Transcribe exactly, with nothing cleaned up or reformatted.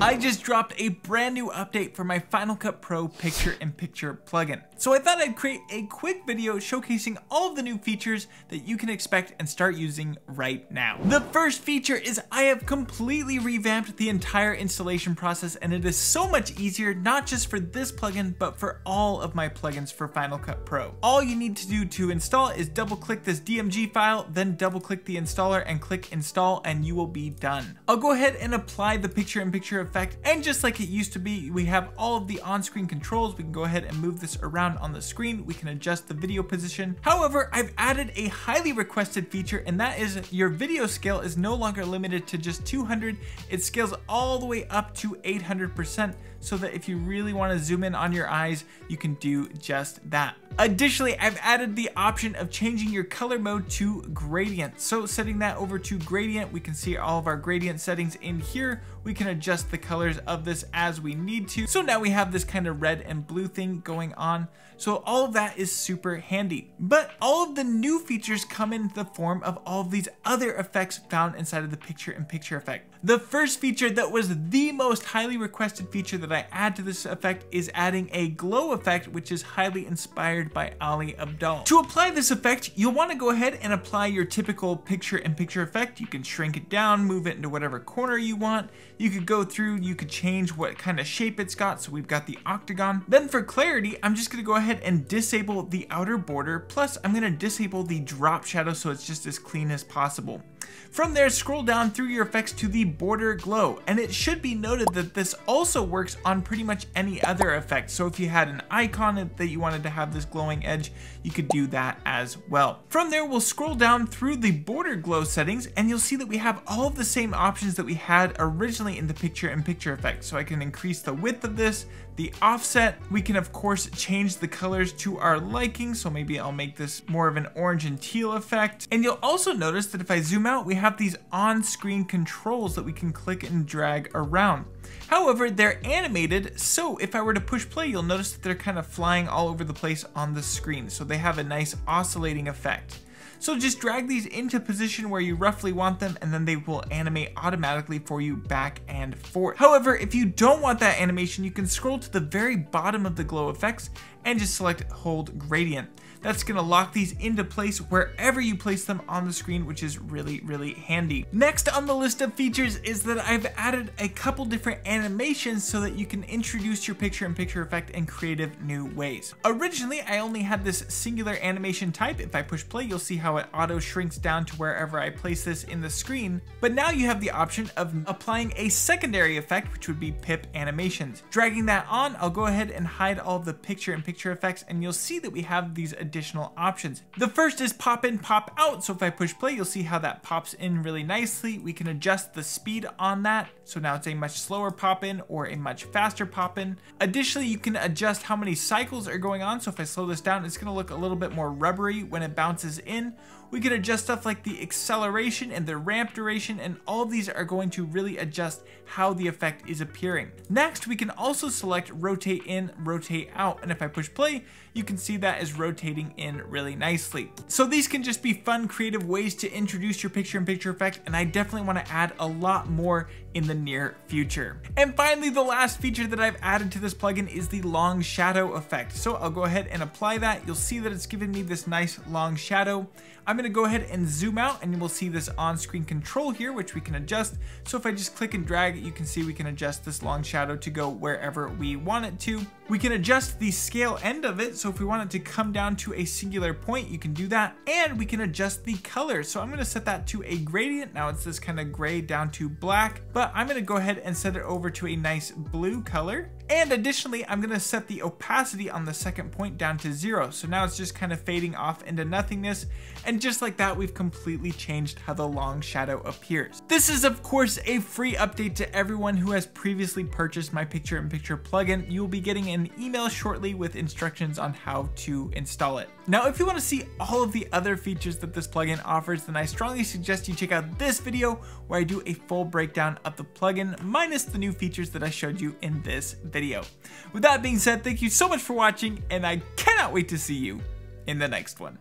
I just dropped a brand new update for my Final Cut Pro Picture-in-Picture plugin. So I thought I'd create a quick video showcasing all of the new features that you can expect and start using right now. The first feature is I have completely revamped the entire installation process, and it is so much easier, not just for this plugin, but for all of my plugins for Final Cut Pro. All you need to do to install is double click this D M G file, then double click the installer and click install, and you will be done. I'll go ahead and apply the picture-in-picture effect, and just like it used to be, we have all of the on-screen controls. We can go ahead and move this around on the screen. We can adjust the video position. However, I've added a highly requested feature, and that is your video scale is no longer limited to just two hundred. It scales all the way up to eight hundred percent, so that if you really want to zoom in on your eyes, you can do just that. Additionally, I've added the option of changing your color mode to gradient. So setting that over to gradient, we can see all of our gradient settings in here. We can adjust the colors of this as we need to. So now we have this kind of red and blue thing going on. So all of that is super handy. But all of the new features come in the form of all of these other effects found inside of the picture-in-picture effect. The first feature that was the most highly requested feature that I add to this effect is adding a glow effect, which is highly inspired by Ali Abdaal. To apply this effect, you'll want to go ahead and apply your typical picture-in-picture effect. You can shrink it down, move it into whatever corner you want. You could go through, you could change what kind of shape it's got. So we've got the octagon. Then for clarity, I'm just going to go ahead and disable the outer border. Plus, I'm going to disable the drop shadow so it's just as clean as possible. From there, scroll down through your effects to the border glow, and it should be noted that this also works on pretty much any other effect. So if you had an icon that you wanted to have this glowing edge, you could do that as well. From there, we'll scroll down through the border glow settings, and you'll see that we have all of the same options that we had originally in the picture-in-picture effect. So I can increase the width of this, the offset. We can of course change the colors to our liking. So maybe I'll make this more of an orange and teal effect. And you'll also notice that if I zoom out, we have these on-screen controls that we can click and drag around. However, they're animated, so if I were to push play, you'll notice that they're kind of flying all over the place on the screen, so they have a nice oscillating effect. So just drag these into position where you roughly want them, and then they will animate automatically for you back and forth. However, if you don't want that animation, you can scroll to the very bottom of the glow effects and just select hold gradient. That's gonna lock these into place wherever you place them on the screen, which is really, really handy. Next on the list of features is that I've added a couple different animations so that you can introduce your picture-in-picture effect in creative new ways. Originally, I only had this singular animation type. If I push play, you'll see how it auto shrinks down to wherever I place this in the screen. But now you have the option of applying a secondary effect, which would be pip animations. Dragging that on, I'll go ahead and hide all the picture-in-picture effects, and you'll see that we have these additional options. The first is pop in, pop out. So if I push play, you'll see how that pops in really nicely. We can adjust the speed on that. So now it's a much slower pop in or a much faster pop in. Additionally, you can adjust how many cycles are going on. So if I slow this down, it's going to look a little bit more rubbery when it bounces in. We can adjust stuff like the acceleration and the ramp duration, and all of these are going to really adjust how the effect is appearing. Next, we can also select rotate in, rotate out. And if I push play, you can see that is rotating in really nicely. So these can just be fun, creative ways to introduce your picture-in-picture effect, and I definitely want to add a lot more in the near future. And finally, the last feature that I've added to this plugin is the long shadow effect. So I'll go ahead and apply that. You'll see that it's giving me this nice long shadow. I'm going to go ahead and zoom out, and you will see this on-screen control here, which we can adjust. So if I just click and drag, you can see we can adjust this long shadow to go wherever we want it to. We can adjust the scale end of it. So if we want it to come down to a singular point, you can do that. And we can adjust the color. So I'm going to set that to a gradient. Now it's this kind of gray down to black, but I'm going to go ahead and set it over to a nice blue color. And additionally, I'm going to set the opacity on the second point down to zero. So now it's just kind of fading off into nothingness. And just like that, we've completely changed how the long shadow appears. This is, of course, a free update to everyone who has previously purchased my picture-in-picture plugin. You will be getting an email shortly with instructions on how to install it. Now, if you want to see all of the other features that this plugin offers, then I strongly suggest you check out this video where I do a full breakdown of the plugin minus the new features that I showed you in this video. Video. With that being said, thank you so much for watching, and I cannot wait to see you in the next one.